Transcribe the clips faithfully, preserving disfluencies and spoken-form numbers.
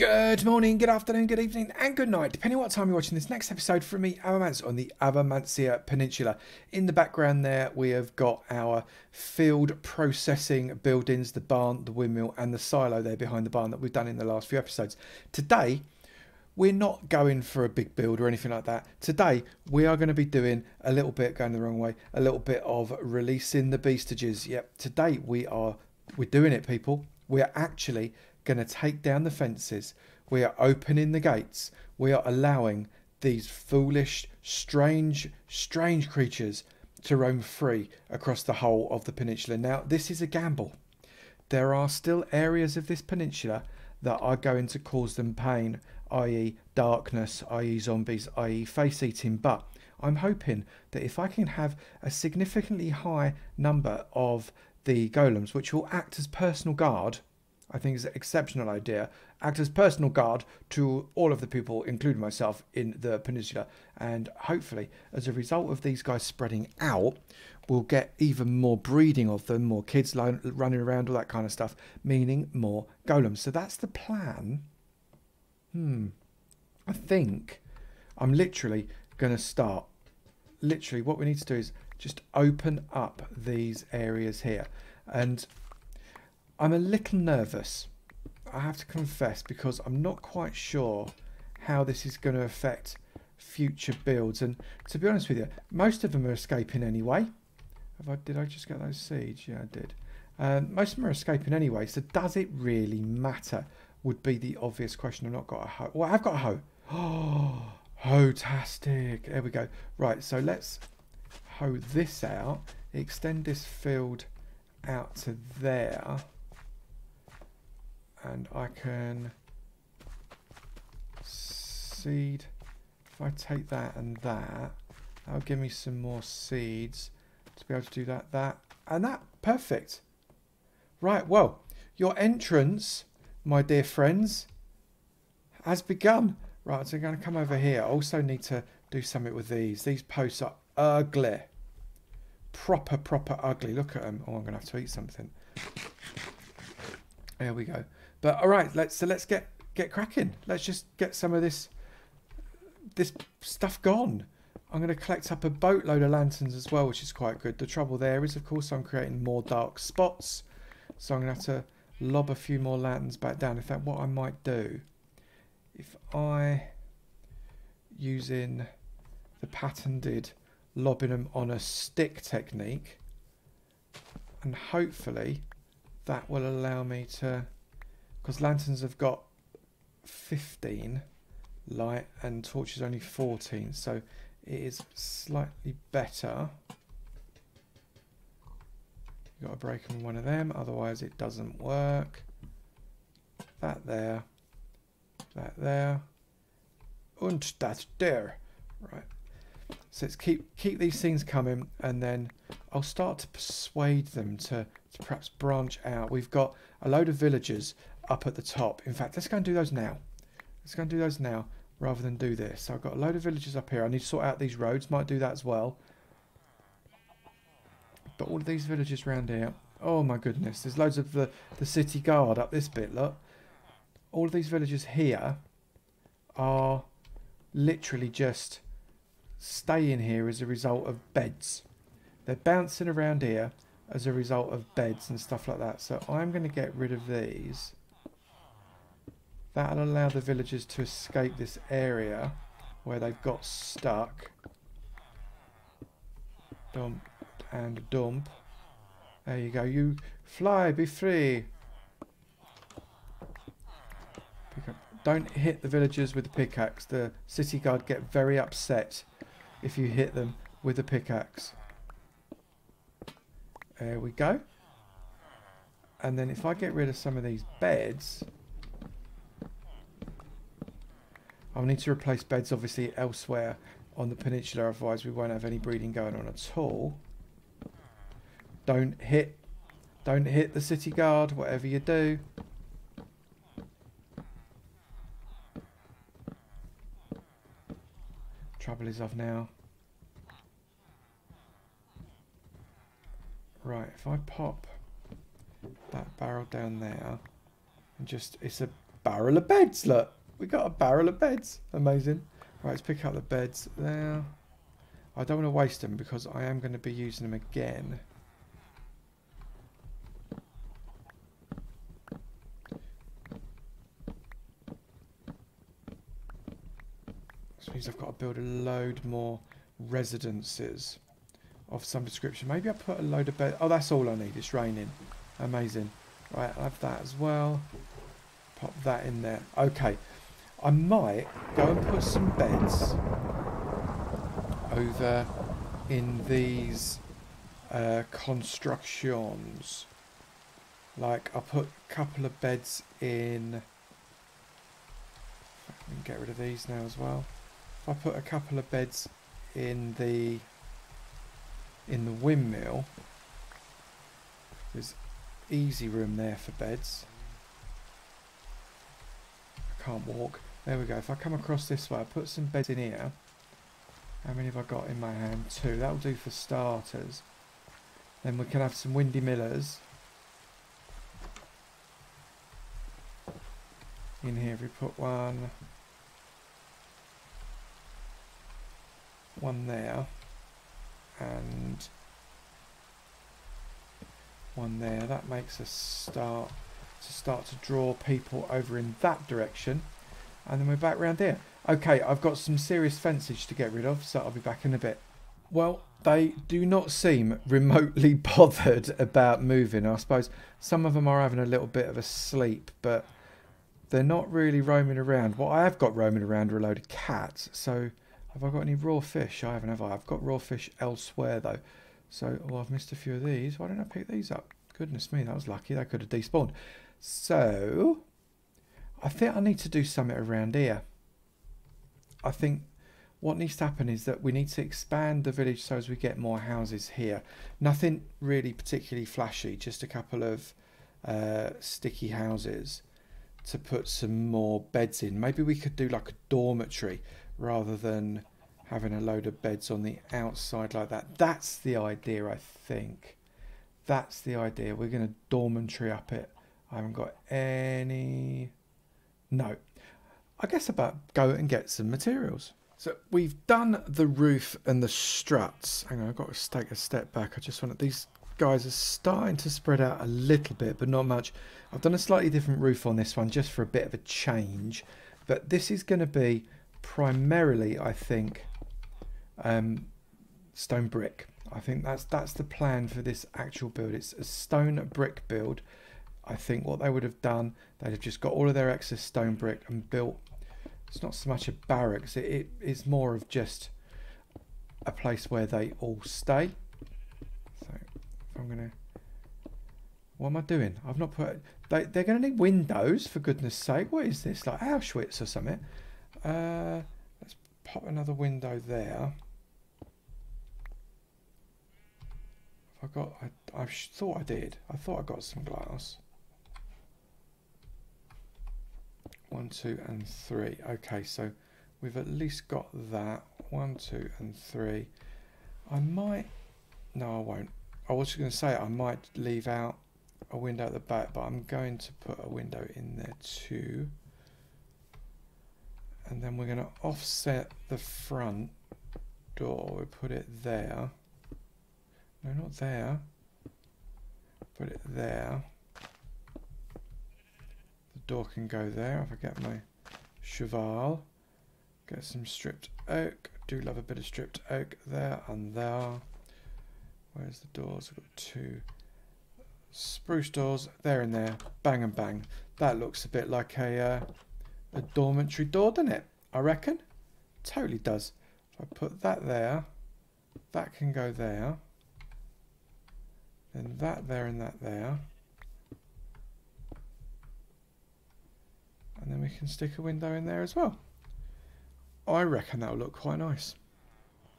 Good morning, good afternoon, good evening, and good night, depending on what time you're watching this next episode from me, Avomance, on the Avomancia Peninsula. In the background there, we have got our field processing buildings, the barn, the windmill, and the silo there behind the barn that we've done in the last few episodes. Today, we're not going for a big build or anything like that. Today, we are going to be doing a little bit, going the wrong way, a little bit of releasing the beastages. Yep, today we are, we're doing it, people. We're actually going to take down the fences. We are opening the gates. We are allowing these foolish, strange, strange creatures to roam free across the whole of the peninsula. Now, this is a gamble. There are still areas of this peninsula that are going to cause them pain, that is darkness, that is zombies, that is face eating, but I'm hoping that if I can have a significantly high number of the golems, which will act as personal guard, I think it's an exceptional idea, act as personal guard to all of the people, including myself, in the peninsula. And hopefully, as a result of these guys spreading out, we'll get even more breeding of them, more kids running around, all that kind of stuff, meaning more golems. So that's the plan. Hmm. I think I'm literally going to start. Literally, what we need to do is just open up these areas here. And I'm a little nervous, I have to confess, because I'm not quite sure how this is going to affect future builds. And to be honest with you, most of them are escaping anyway. Have I, did I just get those seeds? Yeah, I did. Um, most of them are escaping anyway, so does it really matter would be the obvious question. I've not got a hoe. Well, I've got a hoe. Oh, hoe-tastic. There we go. Right, so let's hoe this out, extend this field out to there. And I can seed, if I take that and that, that'll give me some more seeds to be able to do that, that, and that. Perfect. Right, well, your entrance, my dear friends, has begun. Right, so I'm going to come over here. I also need to do something with these. These posts are ugly. Proper, proper ugly. Look at them. Oh, I'm going to have to eat something. There we go. But all right, let's so let's get get cracking. Let's just get some of this this stuff gone. I'm going to collect up a boatload of lanterns as well, which is quite good. The trouble there is, of course, I'm creating more dark spots, so I'm going to have to lob a few more lanterns back down. In fact, what I might do, if I using the patented lobbing them on a stick technique, and hopefully that will allow me to, because lanterns have got fifteen light and torches only fourteen, so it is slightly better. You've got to break in one of them, otherwise it doesn't work. That there, that there, and that there. Right, so let's keep keep these things coming, and then I'll start to persuade them to to perhaps branch out. We've got a load of villagers up at the top. In fact, let's go and do those now. Let's go and do those now rather than do this. So I've got a load of villagers up here. I need to sort out these roads. Might do that as well. But all of these villagers round here. Oh my goodness. There's loads of the, the city guard up this bit, look. All of these villagers here are literally just staying here as a result of beds. They're bouncing around here as a result of beds and stuff like that. So I'm going to get rid of these. That'll allow the villagers to escape this area where they've got stuck. Dump and dump. There you go. You fly, be free. Pick up. Don't hit the villagers with the pickaxe. The city guard get very upset if you hit them with a pickaxe. There we go. And then if I get rid of some of these beds, I'll need to replace beds obviously elsewhere on the peninsula, otherwise we won't have any breeding going on at all. Don't hit, don't hit the city guard, whatever you do. Trouble is I've now. Right, if I pop that barrel down there and just, it's a barrel of beds, look. We got a barrel of beds. Amazing. Right, let's pick up the beds there. I don't want to waste them because I am going to be using them again. This means I've got to build a load more residences of some description. Maybe I put a load of bed. Oh, that's all I need. It's raining. Amazing. Right, I'll have that as well. Pop that in there. Okay. I might go and put some beds over in these uh, constructions. Like, I'll put a couple of beds in. I can get rid of these now as well. If I put a couple of beds in the in the windmill, there's easy room there for beds. I can't walk. There we go. If I come across this way, I'll put some beds in here. How many have I got in my hand? Two. That'll do for starters. Then we can have some windy millers in here. If we put one one there and one there, that makes us start to start to draw people over in that direction, and then we're back round here. Okay, I've got some serious fences to get rid of, so I'll be back in a bit. Well, they do not seem remotely bothered about moving. I suppose some of them are having a little bit of a sleep, but they're not really roaming around. What I have got roaming around are a load of cats. So have I got any raw fish? I haven't, have I? I've got raw fish elsewhere, though. So, well, I've missed a few of these. Why don't I pick these up? Goodness me, that was lucky. They could have despawned. So, I think I need to do something around here. I think what needs to happen is that we need to expand the village so as we get more houses here. Nothing really particularly flashy, just a couple of uh, sticky houses to put some more beds in. Maybe we could do like a dormitory rather than having a load of beds on the outside like that. That's the idea, I think. That's the idea. We're going to dormitory up it. I haven't got any... No. I guess about go and get some materials. So we've done the roof and the struts. Hang on, I've got to take a step back. I just want to... These guys are starting to spread out a little bit, but not much. I've done a slightly different roof on this one just for a bit of a change. But this is going to be primarily, I think, um, stone brick. I think that's that's the plan for this actual build. It's a stone brick build. I think what they would have done, they'd have just got all of their excess stone brick and built, it's not so much a barracks, it, it is more of just a place where they all stay. So if I'm gonna, what am I doing? I've not put, they, they're gonna need windows, for goodness sake. What is this, like Auschwitz or something? Uh, let's pop another window there. Have I got, I, I thought I did, I thought I got some glass. One, two, and three. Okay, so we've at least got that. One, two, and three. I might... No, I won't. I was just going to say I might leave out a window at the back, but I'm going to put a window in there too. And then we're going to offset the front door. We'll put it there. No, not there. Put it there. Door can go there. If I get my cheval, get some stripped oak. Do love a bit of stripped oak there and there. Where's the doors? We've got two spruce doors there and there. Bang and bang. That looks a bit like a uh, a dormitory door, doesn't it? I reckon. Totally does. If I put that there, that can go there. Then that there and that there. And then we can stick a window in there as well. I reckon that'll look quite nice.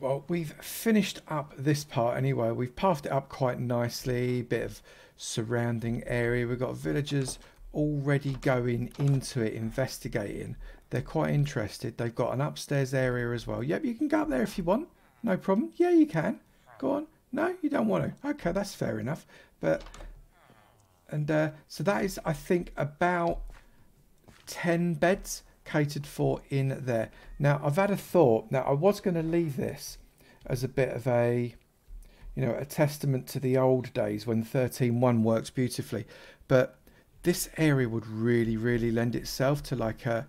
Well, we've finished up this part anyway. We've pathed it up quite nicely. Bit of surrounding area. We've got villagers already going into it, investigating. They're quite interested. They've got an upstairs area as well. Yep, you can go up there if you want. No problem. Yeah, you can. Go on. No, you don't want to. Okay, that's fair enough. But, and uh, so that is, I think, about... ten beds catered for in there. Now, I've had a thought. Now, I was going to leave this as a bit of a, you know, a testament to the old days when thirteen one works beautifully. But this area would really, really lend itself to like a,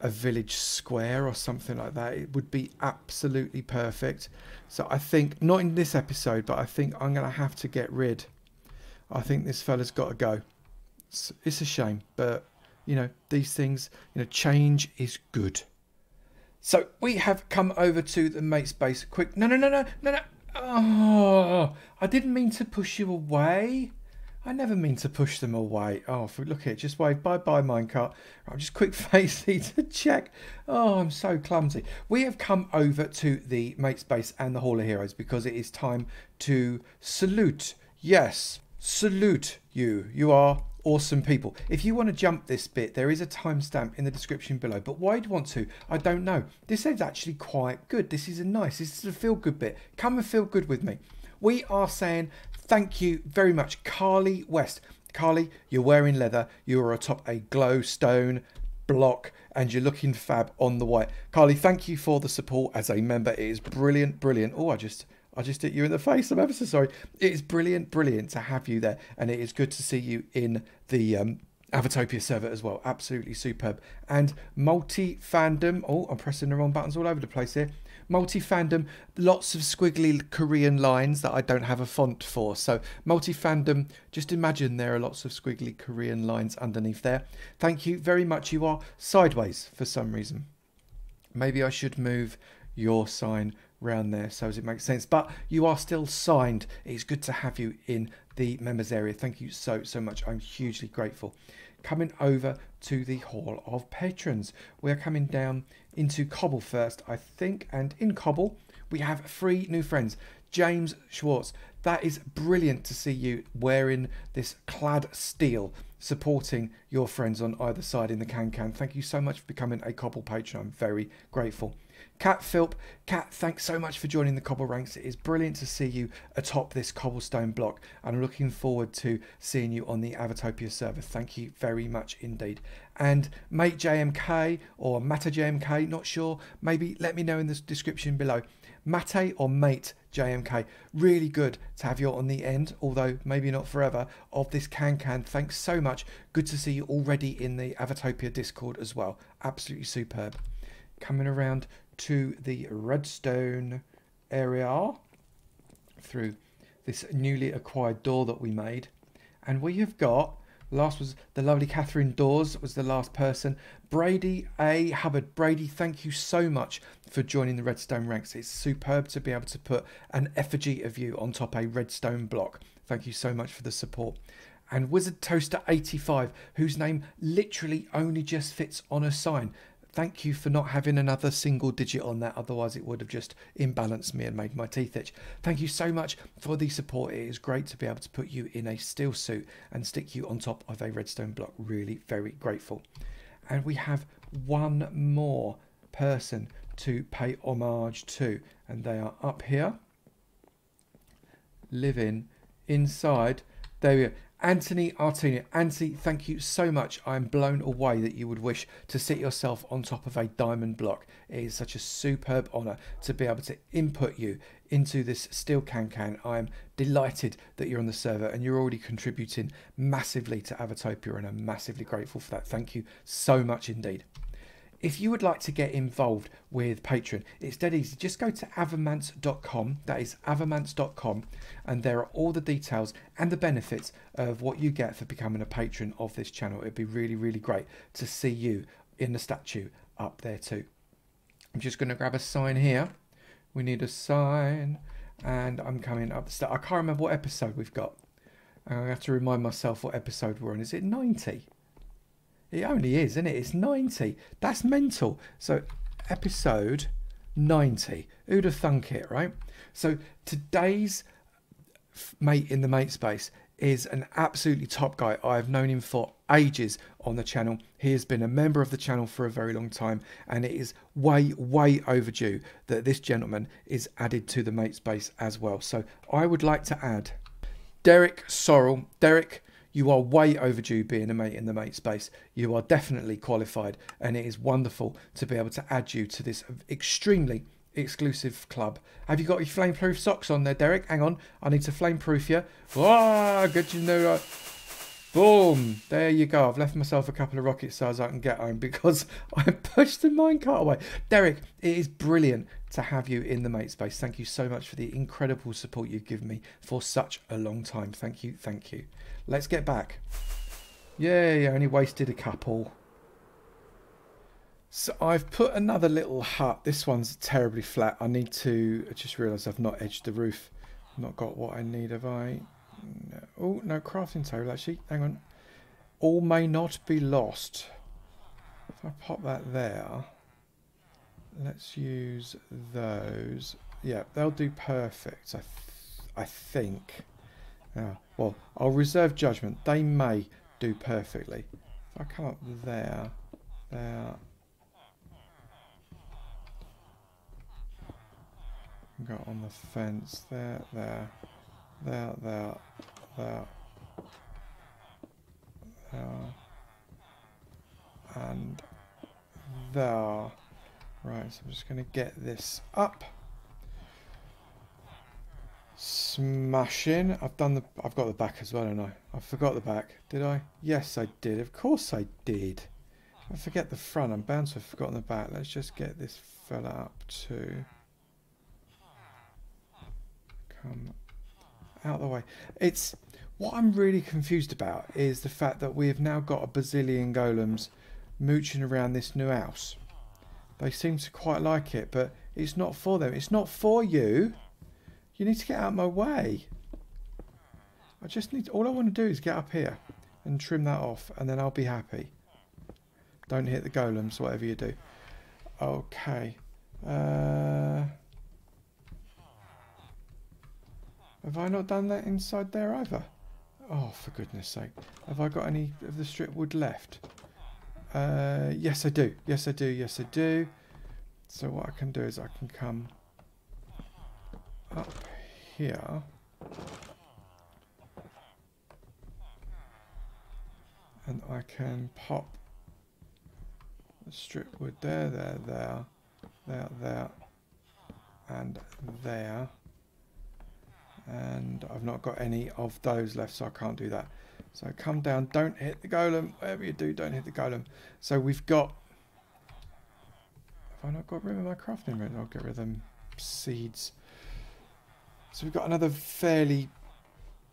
a village square or something like that. It would be absolutely perfect. So I think, not in this episode, but I think I'm going to have to get rid. I think this fella's got to go. It's, it's a shame, but you know, these things, you know, change is good. So we have come over to the Mates Base. Quick, no, no, no, no, no, no. Oh, I didn't mean to push you away. I never mean to push them away. Oh, look at it. Just wave. Bye-bye, minecart. I'm just quick facey to check. Oh, I'm so clumsy. We have come over to the Mates Base and the Hall of Heroes because it is time to salute. Yes, salute you. You are awesome people. If you want to jump this bit, there is a timestamp in the description below. But why do you want to? I don't know. This is actually quite good. This is a nice, this is a feel-good bit. Come and feel good with me. We are saying thank you very much, Carly West. Carly, you're wearing leather. You are atop a glowstone block and you're looking fab on the white. Carly, thank you for the support as a member. It is brilliant, brilliant. Oh, I just, I just hit you in the face. I'm ever so sorry. It is brilliant, brilliant to have you there. And it is good to see you in the um, Avotopia server as well. Absolutely superb. And multi-fandom. Oh, I'm pressing the wrong buttons all over the place here. Multi-fandom, lots of squiggly Korean lines that I don't have a font for. So multi-fandom, just imagine there are lots of squiggly Korean lines underneath there. Thank you very much. You are sideways for some reason. Maybe I should move your sign round there so as it makes sense. But you are still signed. It's good to have you in the members area. Thank you so, so much. I'm hugely grateful. Coming over to the Hall of Patrons. We're coming down into Cobble first, I think. And in Cobble, we have three new friends. James Schwartz. That is brilliant to see you wearing this clad steel, supporting your friends on either side in the can-can. Thank you so much for becoming a Cobble patron. I'm very grateful. Kat Philp. Kat, thanks so much for joining the Cobble ranks. It is brilliant to see you atop this cobblestone block. I'm looking forward to seeing you on the Avotopia server. Thank you very much indeed. And Mate J M K or Mata J M K, not sure. Maybe let me know in the description below. Mate or Mate J M K, really good to have you on the end, although maybe not forever, of this can-can. Thanks so much. Good to see you already in the Avotopia Discord as well. Absolutely superb. Coming around to the redstone area through this newly acquired door that we made. And we have got, last was the lovely Catherine Dawes was the last person. Brady A. Hubbard. Brady, thank you so much for joining the redstone ranks. It's superb to be able to put an effigy of you on top a redstone block. Thank you so much for the support. And Wizard Toaster eighty-five, whose name literally only just fits on a sign. Thank you for not having another single digit on that. Otherwise, it would have just imbalanced me and made my teeth itch. Thank you so much for the support. It is great to be able to put you in a steel suit and stick you on top of a redstone block. Really, very grateful. And we have one more person to pay homage to. And they are up here, living inside. There we are. Anthony Artina. Anthony, thank you so much. I'm blown away that you would wish to sit yourself on top of a diamond block. It is such a superb honour to be able to input you into this steel can-can. I'm delighted that you're on the server and you're already contributing massively to Avotopia, and I'm massively grateful for that. Thank you so much indeed. If you would like to get involved with Patreon, it's dead easy. Just go to avomance dot com. That is avomance dot com. And there are all the details and the benefits of what you get for becoming a patron of this channel. It'd be really, really great to see you in the statue up there too. I'm just going to grab a sign here. We need a sign. And I'm coming up the statue. I can't remember what episode we've got. I have to remind myself what episode we're on. Is it ninety? It only is, isn't it? It's ninety. That's mental. So episode ninety. Who'd have thunk it, right? So today's mate in the Mates Base is an absolutely top guy. I've known him for ages on the channel. He has been a member of the channel for a very long time, and it is way, way overdue that this gentleman is added to the Mates Base as well. So I would like to add Derek Sorrell. Derek, You are way overdue being a mate in the Mates Base. You are definitely qualified, and it is wonderful to be able to add you to this extremely exclusive club. Have you got your flameproof socks on there, Derek? Hang on, I need to flameproof you. Ah, good to know. Uh, boom, there you go. I've left myself a couple of rocket stars I can get home because I pushed the minecart away. Derek, it is brilliant to have you in the Mates Base. Thank you so much for the incredible support you've given me for such a long time. Thank you, thank you. Let's get back. Yay, I only wasted a couple. So I've put another little hut. This one's terribly flat. I need to... I just realised I've not edged the roof. I've not got what I need, have I? No. Oh, no crafting table, actually. Hang on. All may not be lost. If I pop that there... Let's use those. Yeah, they'll do perfect, I, th I think. Oh, well, I'll reserve judgment. They may do perfectly. If I come up there, there. Go on the fence. There, there, there, there, there. There. And there. Right, so I'm just going to get this up. Smashing. I've done the. I've got the back as well, haven't I? I forgot the back. Did I? Yes, I did. Of course, I did. I forget the front. I'm bound to have forgotten the back. Let's just get this fella up too. Come out of the way. It's what I'm really confused about is the fact that we have now got a bazillion golems mooching around this new house. They seem to quite like it, but it's not for them. It's not for you. You need to get out of my way. I just need... To, all I want to do is get up here and trim that off, and then I'll be happy. Don't hit the golems, whatever you do. Okay. Uh, have I not done that inside there either? Oh, for goodness sake. Have I got any of the strip wood left? Uh, yes, I do. Yes, I do. Yes, I do. So what I can do is I can come up here. And I can pop the strip wood there, there, there, there, there, and there. And I've not got any of those left, so I can't do that. So come down, don't hit the golem. Whatever you do, don't hit the golem. So we've got... Have I not got rid of my crafting? I'll get rid of them seeds. So we've got another fairly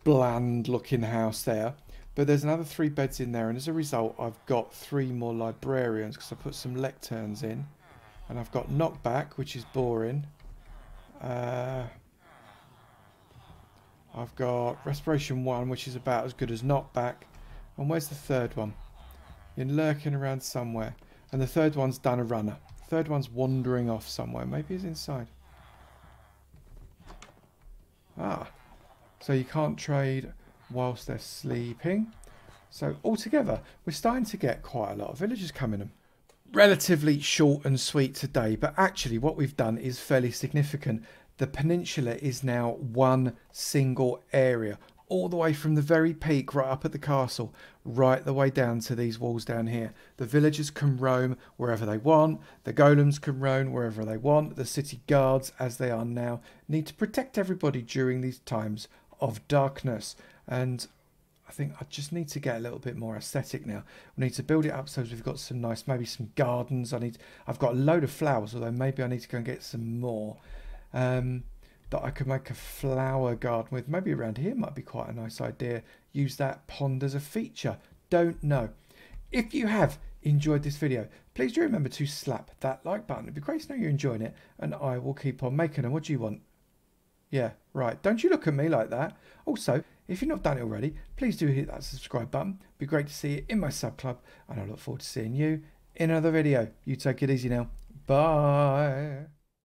bland looking house there. But there's another three beds in there. And as a result, I've got three more librarians because I put some lecterns in. And I've got knockback, which is boring. Uh... I've got respiration one, which is about as good as knockback. And where's the third one? You're lurking around somewhere. And the third one's done a runner. The third one's wandering off somewhere. Maybe he's inside. Ah. So you can't trade whilst they're sleeping. So altogether, we're starting to get quite a lot of villagers coming in. Relatively short and sweet today. But actually what we've done is fairly significant. The peninsula is now one single area, all the way from the very peak right up at the castle, right the way down to these walls down here. The villagers can roam wherever they want. The golems can roam wherever they want. The city guards, as they are now, need to protect everybody during these times of darkness. And I think I just need to get a little bit more aesthetic now. We need to build it up so we've got some nice, maybe some gardens. I need, I've got a load of flowers, although maybe I need to go and get some more. Um, that I could make a flower garden with. Maybe around here might be quite a nice idea. Use that pond as a feature. Don't know. If you have enjoyed this video, please do remember to slap that like button. It'd be great to know you're enjoying it, and I will keep on making them. What do you want? Yeah, right. Don't you look at me like that. Also, if you've not done it already, please do hit that subscribe button. It'd be great to see you in my sub club, and I look forward to seeing you in another video. You take it easy now. Bye.